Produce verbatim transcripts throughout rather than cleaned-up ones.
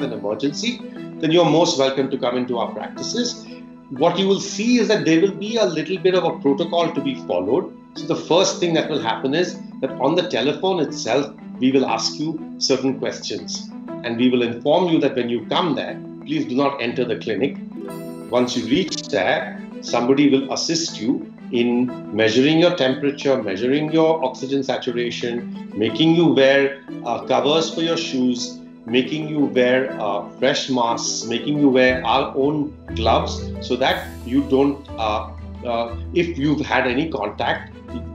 have an emergency, then you're most welcome to come into our practices. What you will see is that there will be a little bit of a protocol to be followed. So the first thing that will happen is that on the telephone itself, we will ask you certain questions, and we will inform you that when you come there, please do not enter the clinic. Once you reach there, somebody will assist you in measuring your temperature, measuring your oxygen saturation, making you wear uh, covers for your shoes, making you wear uh, fresh masks, making you wear our own gloves so that you don't, uh, uh, if you've had any contact,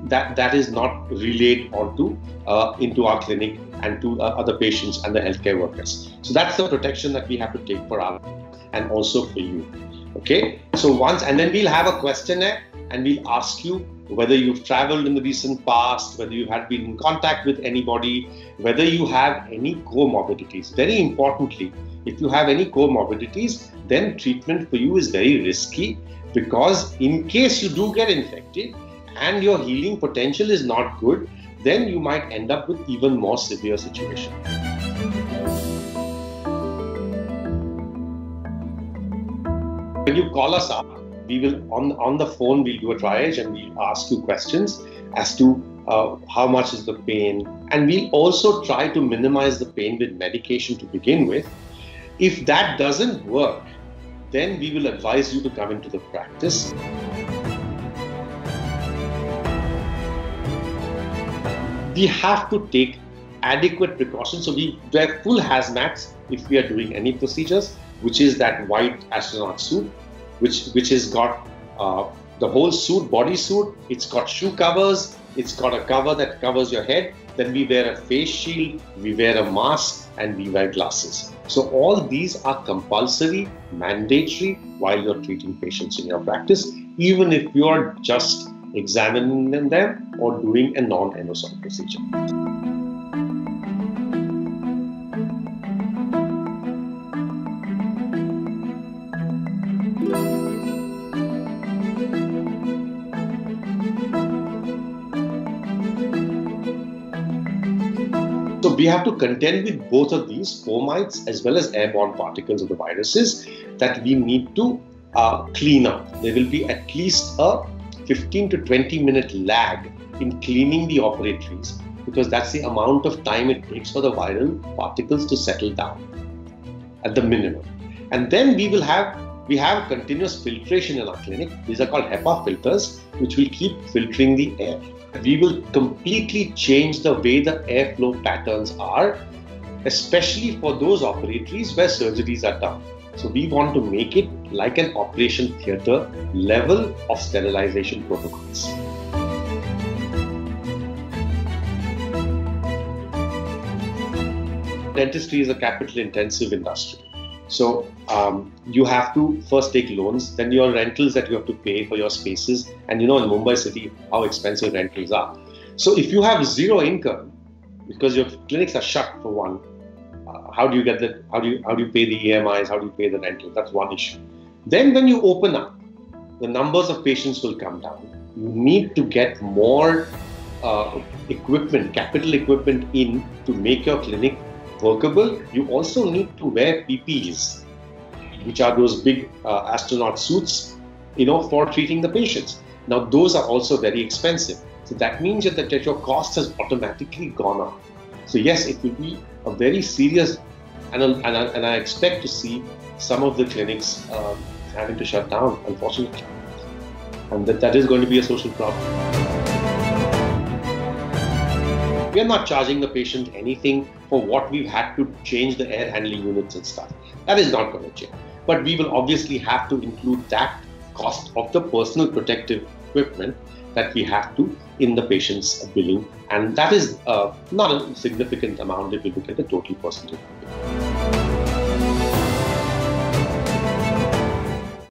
that, that is not relayed onto uh, into our clinic and to uh, other patients and the healthcare workers. So that's the protection that we have to take for our and also for you. Okay, so once, and then we'll have a questionnaire and we'll ask you whether you've traveled in the recent past, whether you had been in contact with anybody, whether you have any comorbidities. Very importantly, if you have any comorbidities, then treatment for you is very risky, because in case you do get infected and your healing potential is not good, then you might end up with even more severe situation. When you call us up, we will on on the phone we'll do a triage and we'll ask you questions as to uh, how much is the pain, and we'll also try to minimize the pain with medication to begin with. If that doesn't work, then we will advise you to come into the practice. We have to take adequate precautions, so we wear full hazmats if we are doing any procedures, which is that white astronaut suit, which which has got uh, the whole suit, body suit. It's got shoe covers, it's got a cover that covers your head. Then we wear a face shield, we wear a mask, and we wear glasses. So all these are compulsory, mandatory while you're treating patients in your practice, even if you're just examining them or doing a non-endoscopic procedure. So we have to contend with both of these, fomites as well as airborne particles of the viruses, that we need to uh, clean up. There will be at least a fifteen to twenty minute lag in cleaning the operatories, because that's the amount of time it takes for the viral particles to settle down at the minimum. And then we will have, we have continuous filtration in our clinic. These are called HEPA filters, which will keep filtering the air. We will completely change the way the airflow patterns are, especially for those operatories where surgeries are done. So we want to make it like an operation theatre level of sterilization protocols. Dentistry is a capital intensive industry. So um, you have to first take loans, then your rentals that you have to pay for your spaces. And you know, in Mumbai city, how expensive rentals are. So if you have zero income, because your clinics are shut for one, uh, how do you get that? How do you, how do you pay the E M Is? How do you pay the rentals? That's one issue. Then when you open up, the numbers of patients will come down. You need to get more uh, equipment, capital equipment in to make your clinic workable. You also need to wear P P Es, which are those big uh, astronaut suits, you know, for treating the patients. Now, those are also very expensive. So that means that, that your cost has automatically gone up. So yes, it will be a very serious, and, a, and, a, and I expect to see some of the clinics um, having to shut down, unfortunately. And that, that is going to be a social problem. We are not charging the patient anything for what we've had to change the air handling units and stuff. That is not going to change. But we will obviously have to include that cost of the personal protective equipment that we have to in the patient's billing. And that is uh, not a significant amount if you look at the total percentage.